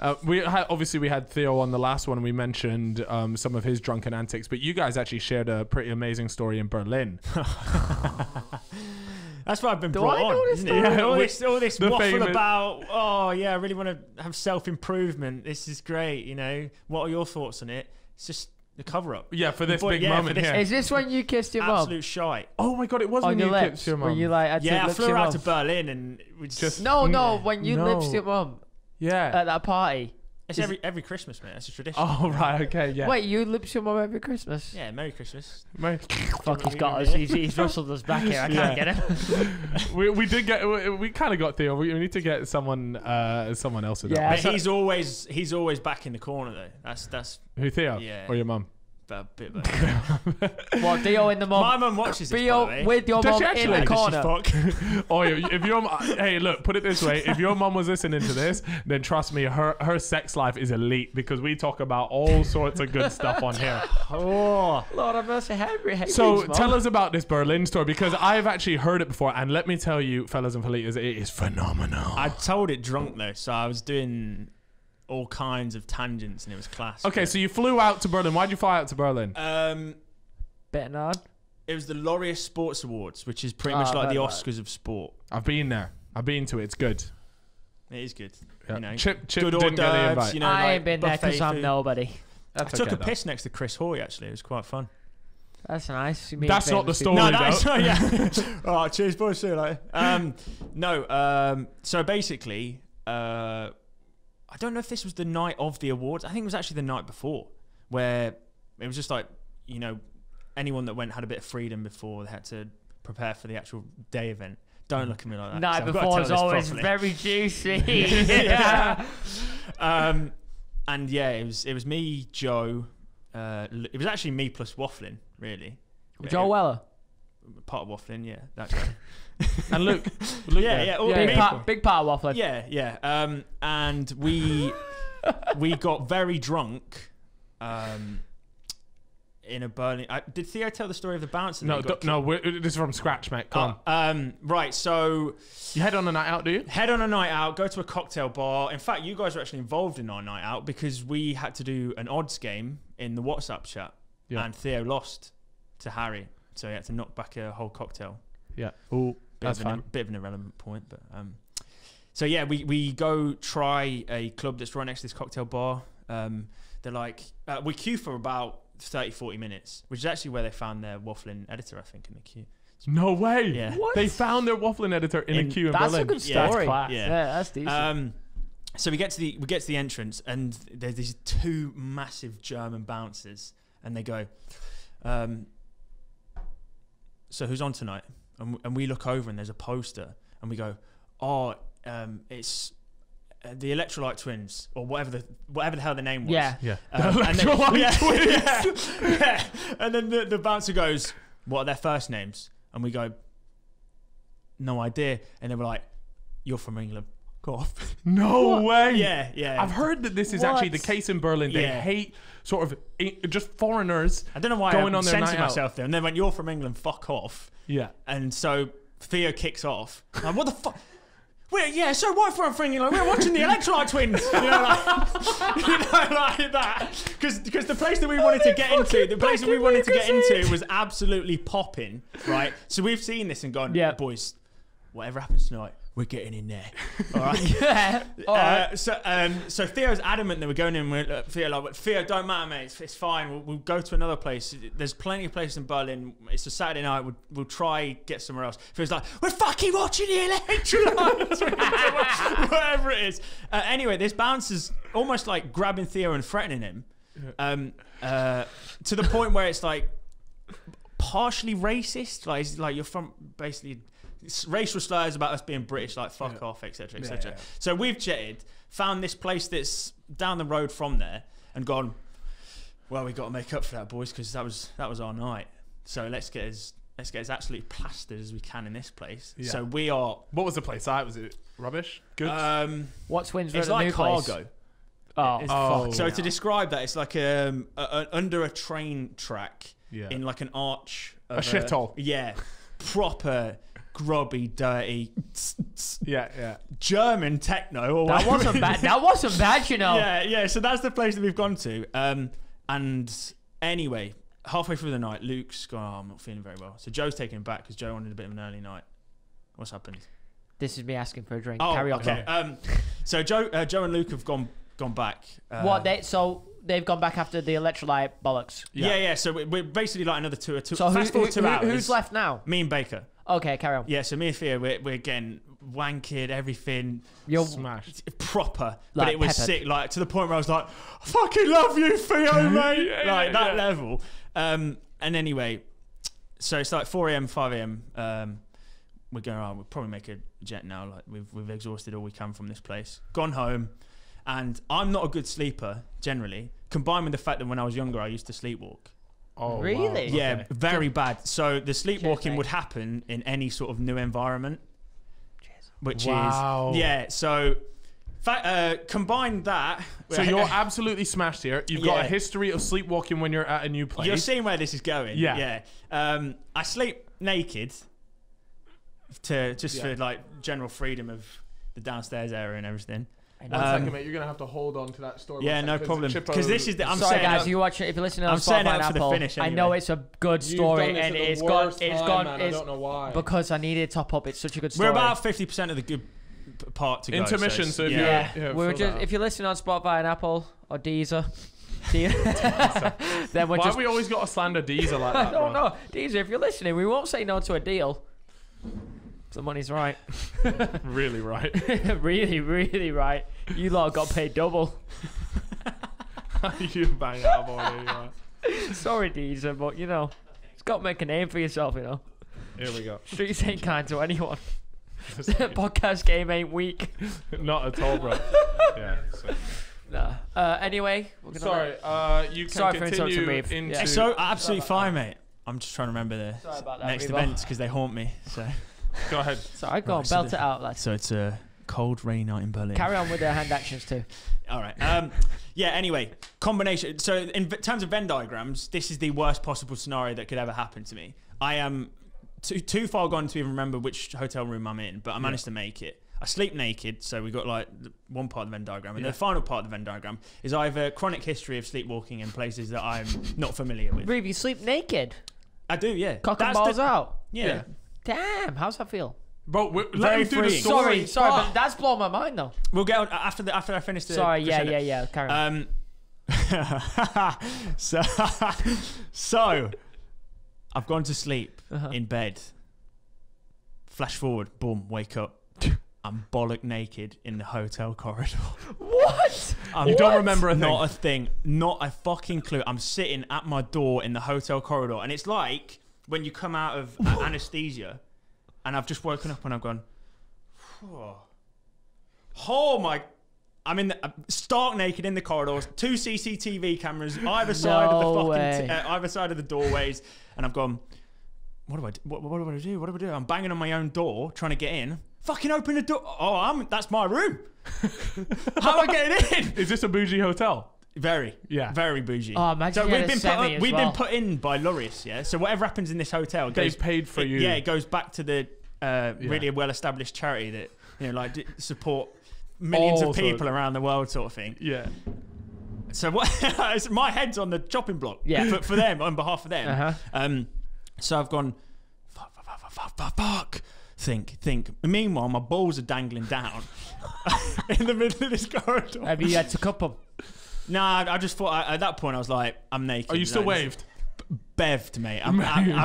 Obviously, we had Theo on the last one. We mentioned some of his drunken antics, but you guys actually shared a pretty amazing story in Berlin. That's why I've been brought on. All this waffle about, oh, yeah, I really want to have self-improvement. This is great, you know. What are your thoughts on it? It's just the cover-up. Yeah, for this big moment here. Is this when you kissed your mum? Absolute shite. Oh, my God, it was when you kissed your mum. Yeah, I flew out to Berlin and we just... No, when you lips your mum. Yeah. At that party. It's every Christmas, mate. That's a tradition. Oh, right, okay, yeah. Wait, you lips your mum every Christmas? Yeah, Merry Christmas. Fuck, he's got us. He's rustled us back here. I can't get him. We kind of got Theo. We need to get someone else to do. Yeah, he's always back in the corner though. That's who, Theo? Yeah. Or your mum? A bit of well, Theo in the mum. My mum watches this, by the way. With your mum in the corner. Oh, if your mum, hey, look, put it this way: if your mum was listening to this, then trust me, her sex life is elite, because we talk about all sorts of good stuff on here. Oh, Lord have mercy, Henry. So tell us about this Berlin story, because I've actually heard it before, and let me tell you, fellas and fellitas, it is phenomenal. I told it drunk though, so I was doing all kinds of tangents and it was class. Okay, so you flew out to Berlin. Why'd you fly out to Berlin? Bettenard. It was the Laureus Sports Awards, which is pretty much like the Oscars of sport. I've been there. I've been to it. It's good. It is good. Yep. You know, Chip good didn't get the invite. You know, I ain't been there because I'm nobody. I took a piss next to Chris Hoy, actually. It was quite fun. That's nice. That's not the story. No, that's not. Yeah. All right, cheers, boys. See you later. So basically, I don't know if this was the night of the awards. I think it was actually the night before, where it was just like, you know, anyone that went had a bit of freedom before they had to prepare for the actual day event. Don't look at me like that. Night before is always very juicy. Yeah. And yeah, it was me, Joe. It was actually me plus Wafflin, really. Joe Weller. Part of Wafflin, yeah, that guy. And Luke big part of Wafflin. Yeah. And we got very drunk in a Berlin. Did Theo tell the story of the bouncer? No, this is from scratch, mate. Come on. Right, so you head on a night out, do you? Head on a night out, go to a cocktail bar. In fact, you guys were actually involved in our night out because we had to do an odds game in the WhatsApp chat, and Theo lost to Harry, so he had to knock back a whole cocktail. Yeah. Ooh, that's fun. Bit of an irrelevant point, but so yeah, we go try a club that's right next to this cocktail bar. They're like, we queue for about 30-40 minutes, which is actually where they found their Wafflin' editor, I think, in the queue. No way. Yeah. What? They found their Wafflin' editor in a queue in Berlin. That's a good story. Yeah, that's decent. So we get to the entrance, and there's these two massive German bouncers, and they go, so who's on tonight? And we look over and there's a poster, and we go, oh, it's the Electrolyte Twins, or whatever the hell the name was. Yeah. Electrolyte Twins. Yeah. And then the bouncer goes, what are their first names? And we go, no idea. And they were like, you're from England. Off. No what? Way. Yeah. I've heard that this is actually the case in Berlin. They hate sort of just foreigners. I don't know why I censored myself there. And then when you're from England, fuck off. Yeah. And so Theo kicks off. Like, what the fuck? So what if I'm from England? We're watching the Electrolyte Twins. Like that. Because the place that we wanted to get into, was absolutely popping, right? So we've seen this and gone, boys, whatever happens tonight, we're getting in there, all right? All right. So Theo's adamant that we're going in. With Theo, don't matter, mate. It's fine. We'll go to another place. There's plenty of places in Berlin. It's a Saturday night. We'll try get somewhere else. Theo's like, we're fucking watching the Electrolytes, whatever it is. Anyway, this bouncer's almost like grabbing Theo and threatening him, to the point where it's like partially racist. Like, it's like you're from basically. Racial slurs about us being British, like fuck off, etc, etc. So we've jetted, found this place that's down the road from there, and gone, well, we got to make up for that, boys, because that was our night. So let's get as absolutely plastered as we can in this place. Yeah. So we are. What was the place? Was it rubbish? Good. What's Windsor? It's like cargo. Oh. So to describe that, it's like under a train track in like an arch. Of a shithole. Yeah. Proper. grubby, dirty, German techno. Or that wasn't bad. That wasn't bad, you know. Yeah, yeah. So that's the place that we've gone to. And anyway, halfway through the night, Luke's gone, oh, I'm not feeling very well. So Joe's taking him back because Joe wanted a bit of an early night. What's happened? This is me asking for a drink. Oh, carry on. Okay. So Joe and Luke have gone back. What? They've gone back after the electrolyte bollocks. Yeah, yeah. So we're basically like another two. So fast forward 2 hours. Who's left now? Me and Baker. Okay, carry on. Yeah, so me and Theo, we're getting wankered, everything. You're smashed. Proper. Like, but it was peppered. Sick, like, to the point where I was like, I fucking love you, Theo, mate. Like, that level. And anyway, so it's like 4 a.m., 5 a.m. We're going, oh, we'll probably make a jet now. Like, we've exhausted all we can from this place. Gone home. And I'm not a good sleeper, generally, combined with the fact that when I was younger, I used to sleepwalk. Oh, really? Wow. Yeah, okay. Very bad. So the sleepwalking would happen in any sort of new environment, which is, yeah. So combine that. So you're absolutely smashed here. You've got a history of sleepwalking when you're at a new place. You're seeing where this is going. Yeah. Yeah. I sleep naked to just for like general freedom of the downstairs area and everything. One second, mate. You're gonna have to hold on to that story. Yeah, no problem. Because this is the. Sorry, guys. You watch it. If you're listening on Spotify and Apple, anyway. I know it's a good story, and it's gone. It's gone. I don't know why. Because I needed to top up. It's such a good story. We're about 50% of the good part to go. Intermission. So if we're just. If you're listening on Spotify and Apple or Deezer. Then we're just. Why have we always got to slander Deezer like that? I don't know. Deezer, if you're listening, we won't say no to a deal. The money's right. Really right. Really, really right. You lot got paid double. You bang out of order, you right. Sorry, Deezer, but you know, it's got to make a name for yourself, you know. Here we go. Streets ain't kind to anyone. Podcast game ain't weak. Not at all, bro. Yeah. So. Nah. Anyway, we're gonna you can continue into. Yeah. So absolutely fine, mate. I'm just trying to remember the next events because they haunt me. So. Go ahead. Sorry, go on, so belt it out, lads. So it's a cold, rainy night in Berlin. Carry on with their hand actions too. All right. Yeah, anyway, combination. So in terms of Venn diagrams, this is the worst possible scenario that could ever happen to me. I am too far gone to even remember which hotel room I'm in, but I managed to make it. I sleep naked, so we've got like one part of the Venn diagram. And the final part of the Venn diagram is I have a chronic history of sleepwalking in places that I'm not familiar with. Reeve, you sleep naked? I do, yeah. Cock and balls out? Yeah. Damn, how's that feel? Bro, let me do the story. Sorry, but that's blown my mind though. We'll get on after I finish the... Sorry, yeah, carry on. So I've gone to sleep in bed. Flash forward, boom, wake up. I'm bollock naked in the hotel corridor. What? You don't remember a thing? Not a thing. Not a fucking clue. I'm sitting at my door in the hotel corridor and it's like... When you come out of anesthesia, and I've just woken up and I've gone, oh my! I'm in the, stark naked in the corridors, 2 CCTV cameras either side of the fucking either side of the doorways, and I've gone, what do I do? I'm banging on my own door trying to get in. Fucking open the door! Oh, that's my room. How am I getting in? Is this a bougie hotel? Very, very bougie. Oh, imagine so we've been put in by Laureus, so whatever happens in this hotel, they've paid for you. Yeah, it goes back to the really well-established charity that you know, like support millions of people around the world, sort of thing. Yeah. So what? My head's on the chopping block. Yeah. For them, on behalf of them. So I've gone. Fuck. Think. Meanwhile, my balls are dangling down in the middle of this corridor. Have you had to cup them? No, I just thought at that point I was like, I'm naked. Are you still waved? Beved, mate. I'm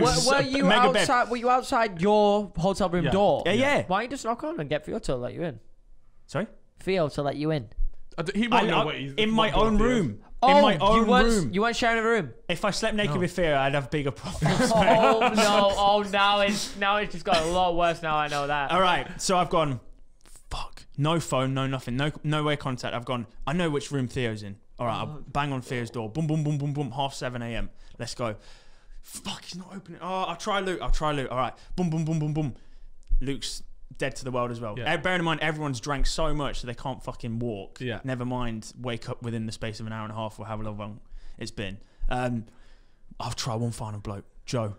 were you outside your hotel room door? Yeah. Why don't you just knock on and get Theo to let you in? Sorry, Theo to let you in. He won't know what he's in my own room. Oh, in my own room. You weren't sharing a room. If I slept naked with Theo, I'd have bigger problems. Oh no! Oh, now it's just got a lot worse. Now I know that. All right, so I've gone. Fuck. No phone. No nothing. No way contact. I've gone. I know which room Theo's in. All right, I'll bang on Theo's door. Boom, boom, boom, boom, boom. 7:30 a.m. Let's go. Fuck, he's not opening. Oh, I'll try Luke. All right. Boom, boom, boom, boom, boom. Luke's dead to the world as well. Yeah. Bearing in mind, everyone's drank so much that they can't fucking walk. Yeah. Never mind wake up within the space of an hour and a half or however long it's been. I'll try one final bloke. Joe.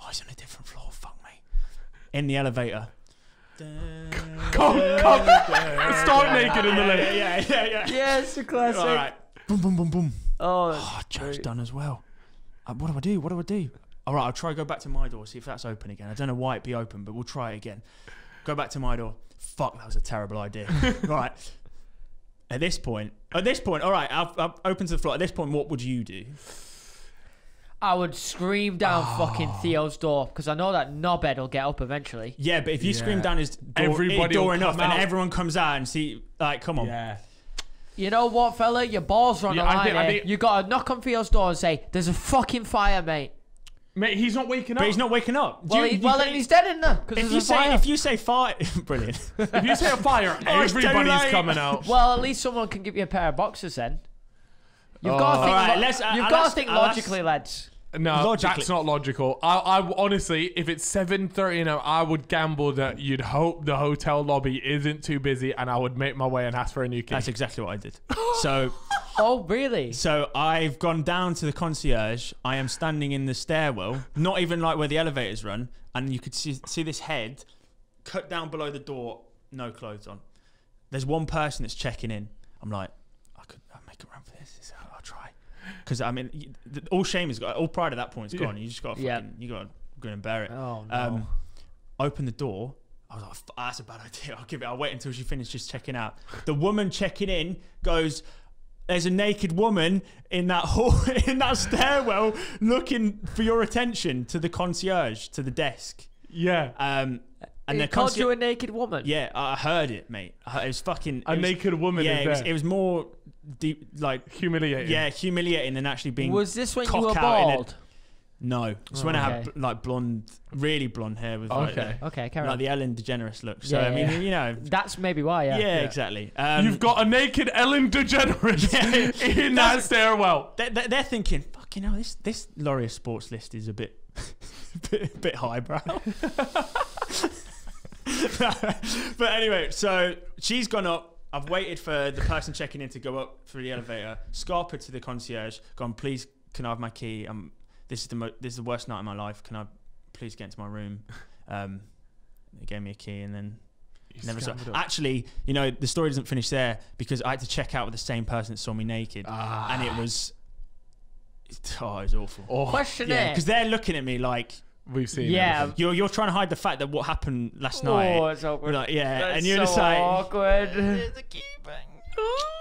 Oh, he's on a different floor. Fuck me. in the elevator. Come. Start naked in the lift. Yeah. Yeah, it's a classic. All right. Boom, boom, boom, boom. Oh, Joe's done as well. What do I do? All right, I'll try to go back to my door, see if that's open again. I don't know why it'd be open, but we'll try it again. Go back to my door. Fuck, that was a terrible idea. Right. At this point, all right, I've opened to the floor. At this point, what would you do? I would scream down fucking Theo's door, because I know that knobhead will get up eventually. Yeah, but if you scream down his door, and everyone comes out and see, like, come on. Yeah. You know what, fella? Your balls are on the line. You got to knock on Theo's door and say, there's a fucking fire, mate. Mate, he's not waking up. But he's not waking up. Well, then he's dead in there. If you say fire... Brilliant. If you say a fire, everybody's coming out. Well, at least someone can give you a pair of boxers then. You've got to think logically, lads. No, that's not logical. I honestly, if it's 7:30 now, I would gamble that you'd hope the hotel lobby isn't too busy, and I would make my way and ask for a new key. That's exactly what I did. So, oh really? So I've gone down to the concierge. I am standing in the stairwell, not even like where the elevators run, and you could see this head cut down below the door, no clothes on. There's one person that's checking in. I'm like, I'll make a run for this. I'll try. Because I mean, all shame is gone, all pride at that point is gone. You just got to grin and bear it. Oh no! Open the door. I was like, "That's a bad idea. I'll wait until she finishes checking out." The woman checking in goes, "There's a naked woman in that hall, in that stairwell, looking for your attention." To the concierge, to the desk. Yeah. And they called you a naked woman. Yeah, I heard it, mate. It was fucking naked woman. Yeah, it was more deep, like humiliating. Yeah, humiliating than actually being. Was this when you were bald? No, it's when I had like blonde, really blonde hair with like the Ellen DeGeneres look. So I mean, you know, that's maybe why. Yeah, exactly. You've got a naked Ellen DeGeneres in that stairwell. They're thinking, fucking hell, this Laureus Sports list is a bit highbrow. But anyway, so she's gone up. I've waited for the person checking in to go up through the elevator. Scarpered to the concierge, gone, please, can I have my key? This is the worst night of my life. Can I please get into my room? They gave me a key and then never saw. Actually, you know, the story doesn't finish there because I had to check out with the same person that saw me naked, and it was it was awful. Questionnaire, because they're looking at me like. We've seen. Yeah, you're trying to hide the fact that what happened last night. Oh, it's awkward. Like, that's and you're so just like awkward. There's a key bang.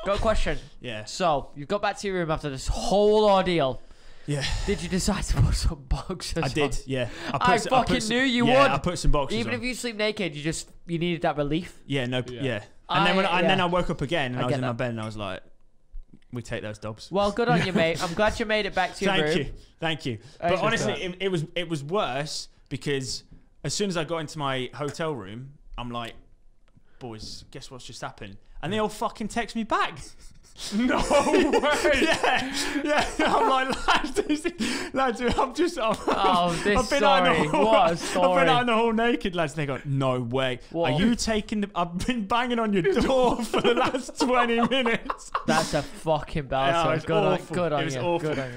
Got a question. Yeah. So you got back to your room after this whole ordeal. Yeah. Did you decide to put some boxers? I did. Yeah. I fucking knew you would. I put some boxers. Even if you sleep naked, you needed that relief. Yeah. No. Yeah. And then I woke up again and I was in my bed and I was like. We take those dobs. Well, good on you, mate. I'm glad you made it back to your room. Thank you. But honestly, it was worse because as soon as I got into my hotel room, I'm like, boys, guess what's just happened? And they all fucking text me back. No way. I'm like, lads, I've been out in the hall naked, lads, and they go, no way. What? Are you taking I've been banging on your door for the last 20 minutes. That's a fucking bell. Good on you. Good on you.